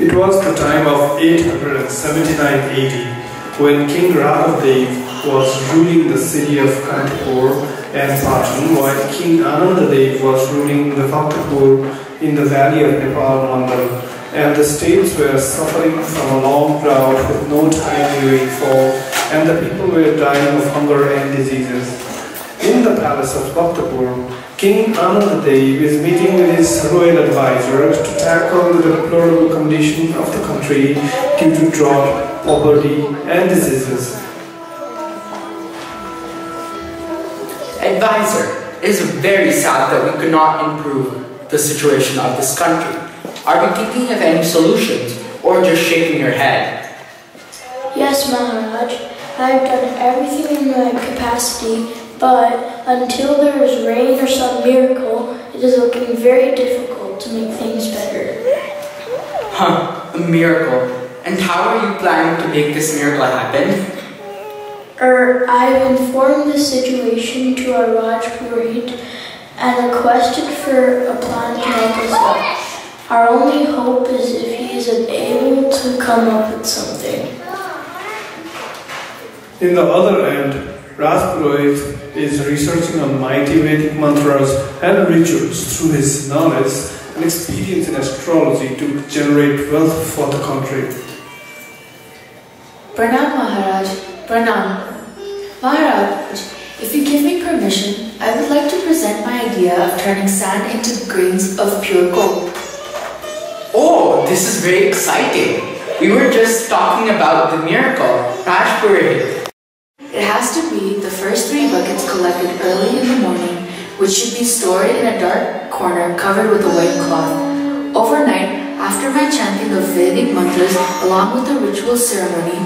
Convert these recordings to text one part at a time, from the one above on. It was the time of 879 AD when King Raghavdev was ruling the city of Kantipur and Patan, while King Anandadev was ruling the Bhaktapur in the valley of Nepal Mandal, and the states were suffering from a long drought with no timely rainfall, and the people were dying of hunger and diseases. In the palace of Bhaktapur, King Anandadev is meeting with his royal advisor to tackle the deplorable condition of the country due to drought, poverty, and diseases. Advisor, it is very sad that we could not improve the situation of this country. Are we thinking of any solutions or just shaking your head? Yes, Maharaj. I have done everything in my capacity, but until there is rain or some miracle, it is looking very difficult to make things better. Huh, a miracle. And how are you planning to make this miracle happen? I have informed the situation to our Raj Parishad and requested for a plan to help us out. Our only hope is if he is able to come up with something. In the other end, Rajpura is researching on mighty Vedic mantras and rituals through his knowledge and experience in astrology to generate wealth for the country. Pranam Maharaj, Pranam. Maharaj, if you give me permission, I would like to present my idea of turning sand into grains of pure gold. Oh, this is very exciting. We were just talking about the miracle, Rajpura. It has to be the first 3 buckets collected early in the morning, which should be stored in a dark corner covered with a white cloth. Overnight, after my chanting of Vedic mantras along with the ritual ceremony,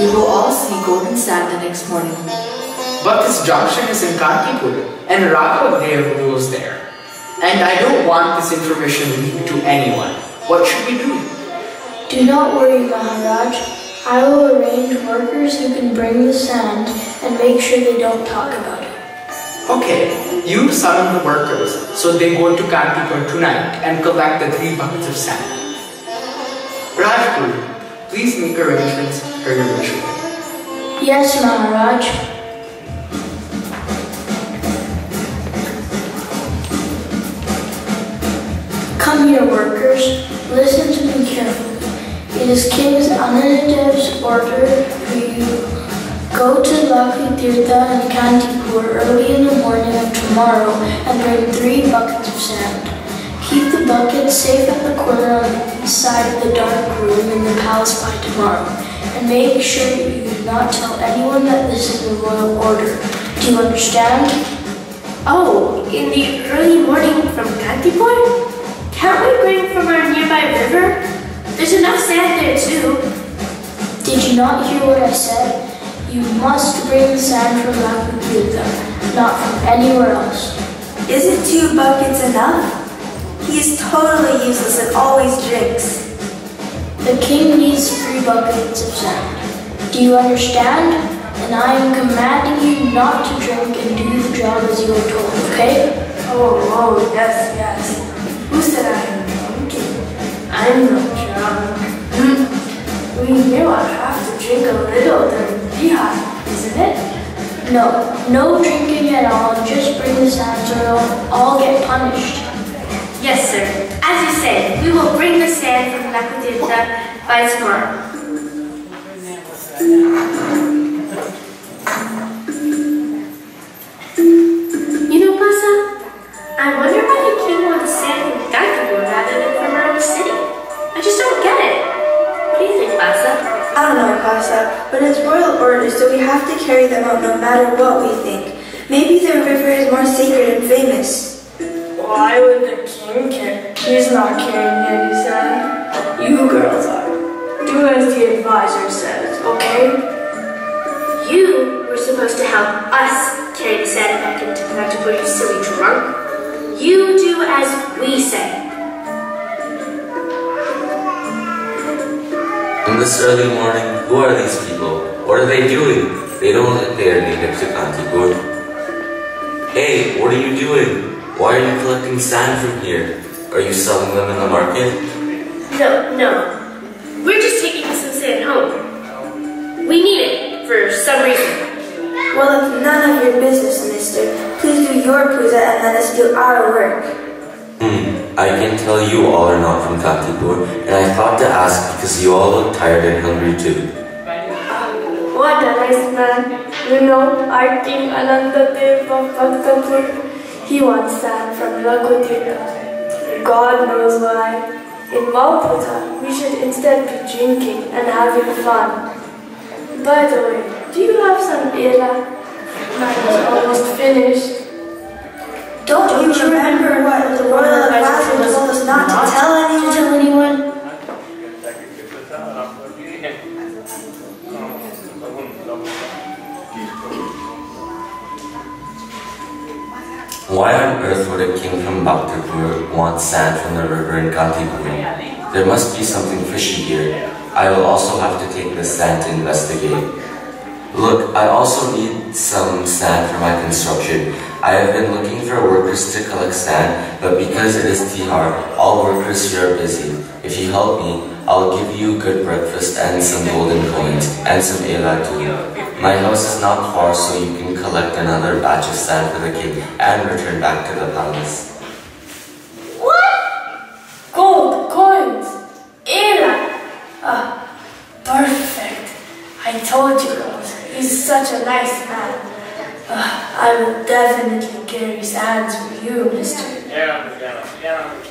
we will all see golden sand the next morning. But this junction is in Kantipur, and Raghavdev rules there. And I don't want this information leaked to anyone. What should we do? Do not worry, Maharaj. I will arrange workers who can bring the sand and make sure they don't talk about it. Okay, you summon the workers so they go to Kantipur tonight and collect the 3 buckets of sand. Rajguru, please make arrangements for your mission. Yes, Maharaj. Come here, workers. Listen to me carefully. It is King Anandadev's order for you go to Lakhu Tirtha and Kantipur early in the morning of tomorrow and bring 3 buckets of sand. Keep the buckets safe at the corner on the side of the dark room in the palace by tomorrow, and make sure you do not tell anyone that this is the royal order. Do you understand? Oh, in the early morning from Kantipur? Can't we bring from our nearby river? There's enough sand there too. Did you not hear what I said? You must bring the sand from Lakhu Tirtha, not from anywhere else. Isn't 2 buckets enough? He is totally useless and always drinks. The king needs 3 buckets of sand. Do you understand? And I am commanding you not to drink and do the job as you were told, okay? Oh, yes, yes. Who said I am drunk? I am not. We may not have to drink a little during the beehive, isn't it? No drinking at all. Just bring the sand so we'll all get punished. Yes, sir. As you said, we will bring the sand from Lakhu Tirtha by tomorrow. You know, Pasa, I wonder why the king wants sand from Kantipur rather than from around the city. I just don't get it. What do you think, Pasa? I don't know, Pasa, but it's royal orders, so we have to carry them out no matter what we think. Maybe their river is more sacred and famous. Why would the king care? He's not carrying any sand. You girls are. Do as the advisor says, okay? You were supposed to help us carry the sand back into the mountain for you silly drunk. You do as we say. In this early morning, who are these people? What are they doing? They don't look like they are native to Kantipur. Hey, what are you doing? Why are you collecting sand from here? Are you selling them in the market? No, We're just taking some sand home. We need it for some reason. Well, it's none of your business, mister. Please do your puja and let us do our work. I can tell you all are not from Kantipur, and I thought to ask because you all look tired and hungry too. What a nice man. You know, our king Anandadev of Bhaktapur, he wants sand from Lakhu Tirtha. God knows why. In Malputa, we should instead be drinking and having fun. By the way, do you have some Ela? Mine is almost finished. Don't you remember what the royal advisor told us not to tell anyone? Why on earth would a king from Bhaktapur want sand from the river in Kantipur? There must be something fishy here. I will also have to take this sand to investigate. Look, I also need some sand for my construction. I have been looking for workers to collect sand, but because it is Tihar, all workers here are busy. If you help me, I'll give you good breakfast and some golden coins, and some Ela too. My house is not far, so you can collect another batch of sand for the king and return back to the palace. What? Gold, coins, Ela! Ah, perfect. I told you girls, he's such a nice man. I will definitely carry sand for you, mister.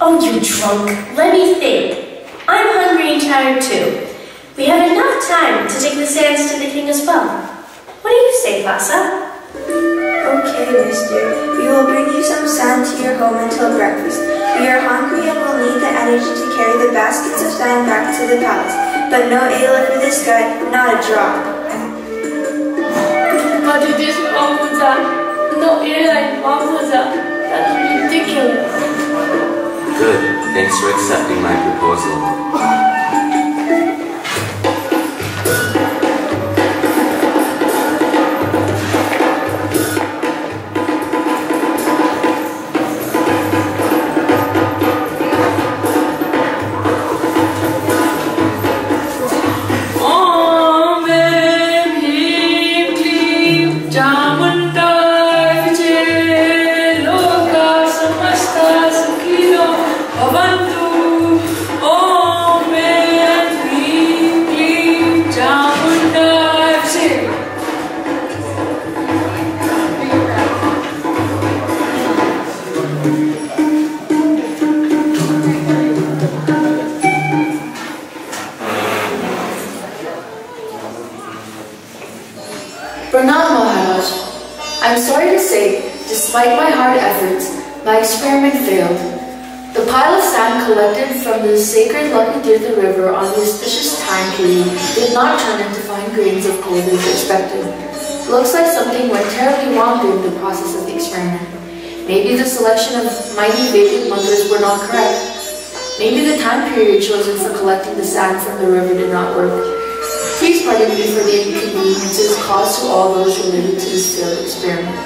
Oh, you drunk. Let me think. I'm hungry and tired too. We have enough time to take the sands to the king as well. What do you say, Vasa? Okay, mister. We will bring you some sand to your home until breakfast. We are hungry and will need the energy to carry the baskets of sand back to the palace. But no Ela for this guy, not a drop. But it is Mamuza. No Ela in Mamuza. That's ridiculous. Good. Thanks for accepting my proposal. Despite my hard efforts, my experiment failed. The pile of sand collected from the sacred Lakhu Tirtha river on the auspicious time period did not turn into fine grains of gold as expected. Looks like something went terribly wrong during the process of the experiment. Maybe the selection of mighty Vedic months were not correct. Maybe the time period chosen for collecting the sand from the river did not work. Please pardon me for the inconveniences caused to all those related to this failed experiment.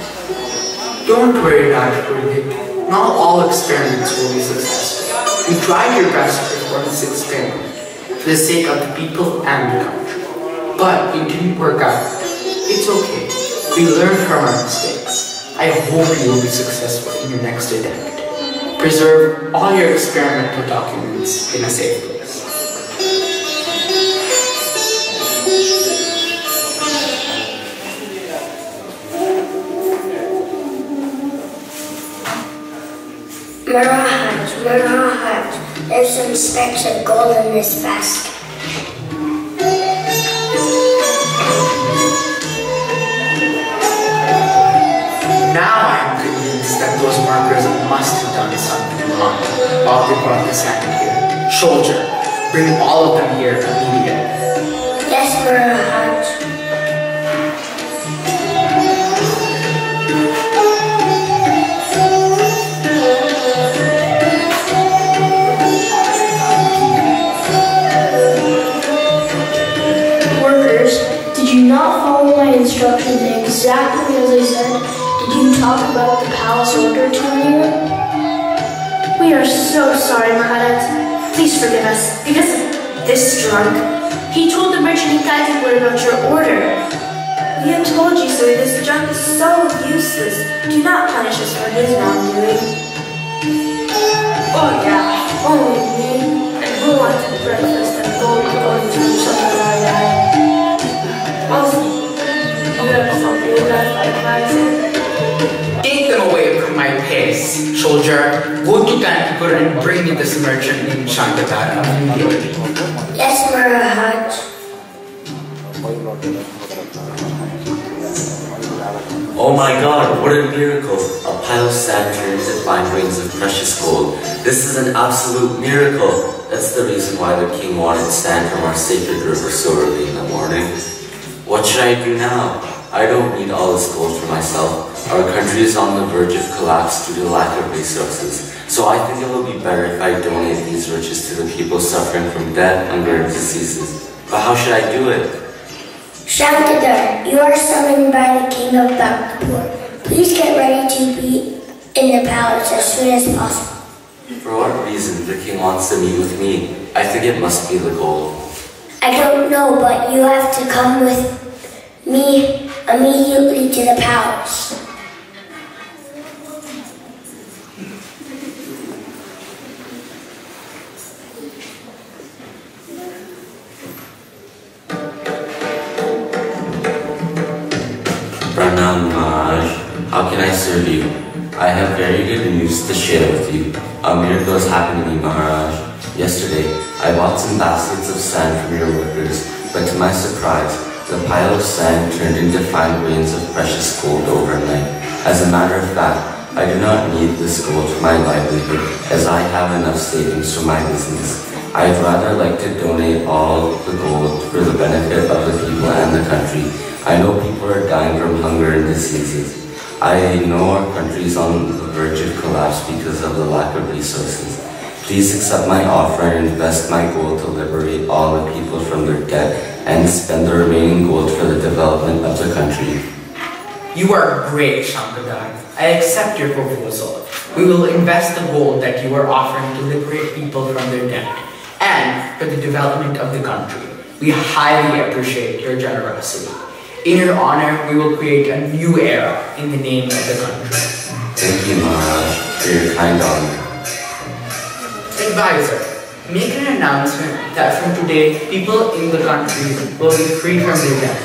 Don't worry, Dr. Pundit. Not all experiments will be successful. You tried your best to perform this experiment for the sake of the people and the country. But it didn't work out. It's okay. We learn from our mistakes. I hope you will be successful in your next attempt. Preserve all your experimental documents in a safe place. Maharaj, there's some specks of gold in this basket. Now I'm convinced that those markers must have done something wrong while they brought the sand here. Soldier, bring all of them here immediately. Yes, Maharaj. Instructions exactly as I said. Did you talk about the palace order to anyone? We are so sorry, Maharaj. Please forgive us because this drunk. He told the merchant in Kantipur about your order. We have told you, sir, this junk is so useless. Do not punish us for his wrongdoing. Oh yeah, only me. And who wants the breakfast and gold going to something like that? Also, you have something left like mine. Take them away from my pace, soldier. Go to Kantipur and bring me this merchant in Shankhadhar. Yes, Maharaj. Oh my God, what a miracle! A pile of sad turns and fine rings of precious gold. This is an absolute miracle. That's the reason why the king wanted sand from our sacred river so early in the morning. What should I do now? I don't need all this gold for myself. Our country is on the verge of collapse due to lack of resources. So I think it will be better if I donate these riches to the people suffering from death, hunger, and diseases. But how should I do it? Shankhadhar, you are summoned by the king of Bhaktapur. Please get ready to be in the palace as soon as possible. For what reason the king wants to meet with me? I think it must be the gold. I don't know, but you have to come with me immediately to the palace. How can I serve you? I have very good news to share with you. A miracle has happened to me, Maharaj. Yesterday, I bought some baskets of sand from your workers, but to my surprise, the pile of sand turned into fine grains of precious gold overnight. As a matter of fact, I do not need this gold for my livelihood, as I have enough savings for my business. I'd rather like to donate all the gold for the benefit of the people and the country. I know people are dying from hunger and diseases. I know our country is on the verge of collapse because of the lack of resources. Please accept my offer and invest my gold to liberate all the people from their debt and spend the remaining gold for the development of the country. You are great, Shankhadhar. I accept your proposal. We will invest the gold that you are offering to liberate people from their debt and for the development of the country. We highly appreciate your generosity. In your honor, we will create a new era in the name of the country. Thank you, Maharaj, for your kind honor. Advisor, make an announcement that from today, people in the country will be free from their debt.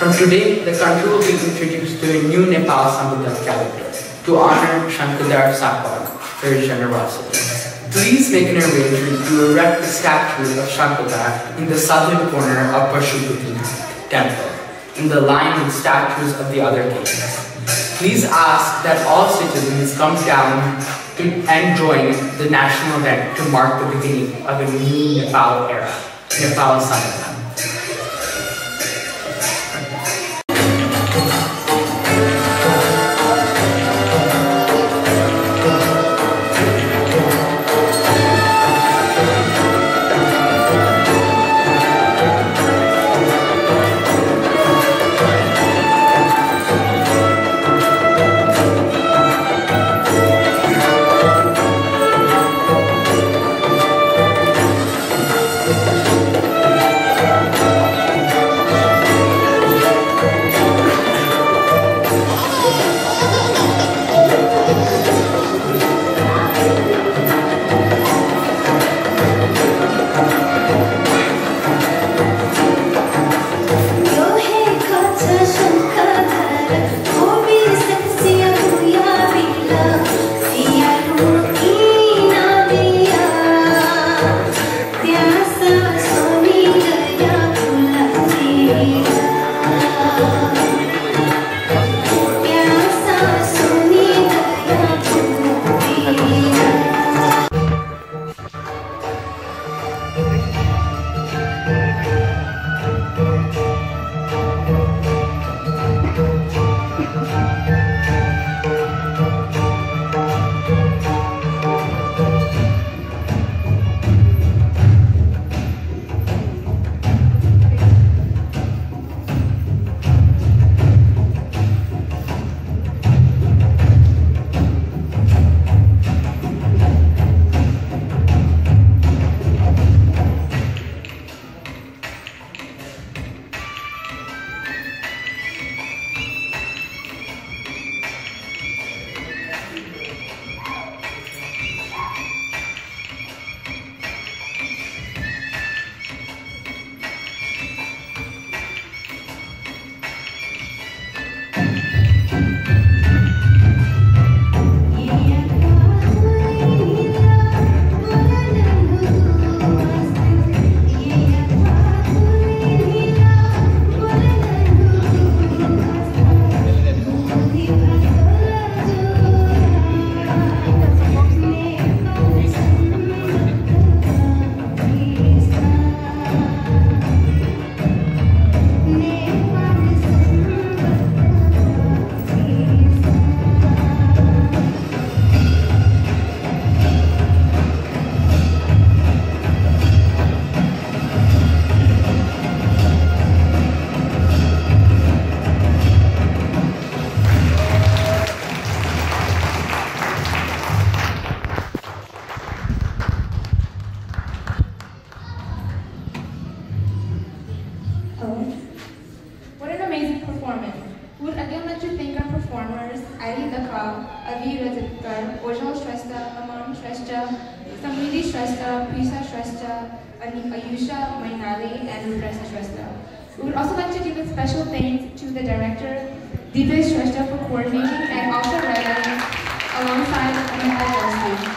From today, the country will be introduced to a new Nepal Sambat calendar to honor Shankhadhar Sakhwa for his generosity. Please make an arrangement to erect the statue of Shankhadhar in the southern corner of Pashupati temple, in the line with statues of the other kings. Please ask that all citizens come down and join the national event to mark the beginning of a new Nepal era, Nepal Sambat. Ali Lakha, Avi Radhadev, Ojal Shrestha, Amam Shrestha, Samriti Shrestha, Prisa Shrestha, Ayusha Mainali, and Rudrasa Shrestha. We would also like to give a special thanks to the director, Deepa Shrestha, for coordinating and also writing alongside Anandadev.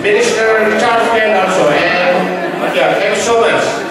Minister Richard Penn also, and thank you so much.